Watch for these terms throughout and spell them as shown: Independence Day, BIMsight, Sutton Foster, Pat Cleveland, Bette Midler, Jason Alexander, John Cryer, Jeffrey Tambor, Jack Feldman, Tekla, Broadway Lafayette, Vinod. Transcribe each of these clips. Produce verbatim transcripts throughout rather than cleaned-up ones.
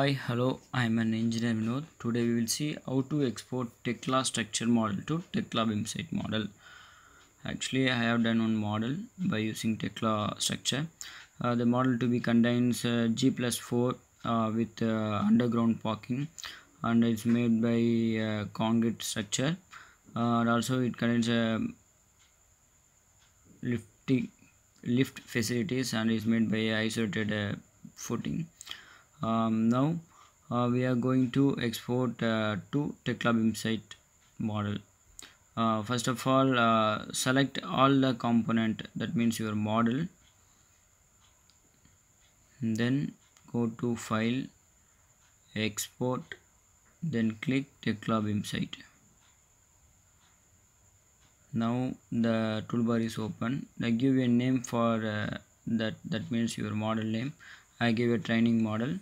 Hi, hello, I am an engineer Vinod. Today we will see how to export Tekla structure model to Tekla BIMsight model. Actually, I have done one model by using Tekla structure. Uh, the model to be contains uh, G plus four uh, with uh, underground parking, and it's made by uh, concrete structure. Uh, and also, it contains uh, lifting, lift facilities and is made by isolated uh, footing. Um, now uh, we are going to export uh, to Tekla BIMsight model. Uh, first of all, uh, select all the component, that means your model, and then go to file, export, then click Tekla BIMsight. Now the toolbar is open. I give you a name for uh, that, that means your model name. I give a training model.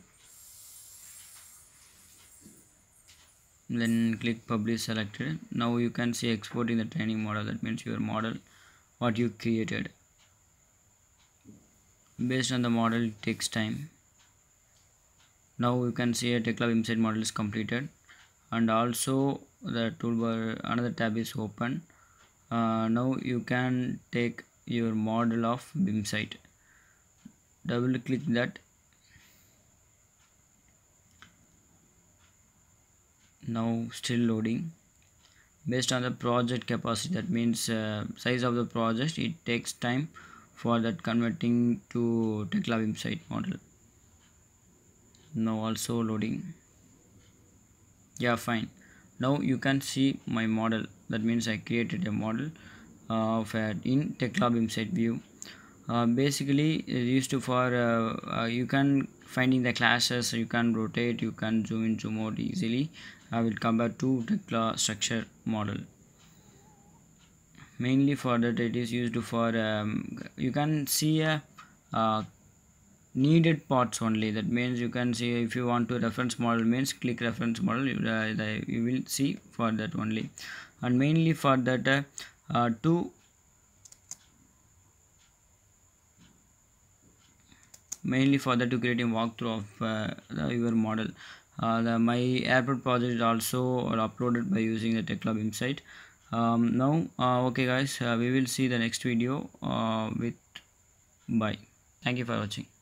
Then click publish selected. Now you can see exporting the training model, that means your model what you created. Based on the model it takes time. Now you can see a Tekla BIMsight model is completed, and also the toolbar another tab is open. Uh, now you can take your model of BIMsight. Double click that. Now still loading. Based on the project capacity, that means uh, size of the project, it takes time for that converting to Tekla BIMsight model. Now also loading. Yeah, fine. Now you can see my model, that means I created a model uh, of uh, in Tekla BIMsight view. Uh, basically used to for uh, uh, you can finding the classes, you can rotate, you can zoom in, zoom out easily. I will compare to Tekla structure model. Mainly for that it is used for um, you can see a uh, uh, needed parts only. That means you can see if you want to reference model, means click reference model, you, uh, the, you will see for that only. And mainly for that uh, uh, to mainly for that to create a walkthrough of uh, the, your model. Uh, the, my airport project is also uploaded by using the Tekla BIMsight. Um, now, uh, okay guys, uh, we will see the next video uh, with bye. Thank you for watching.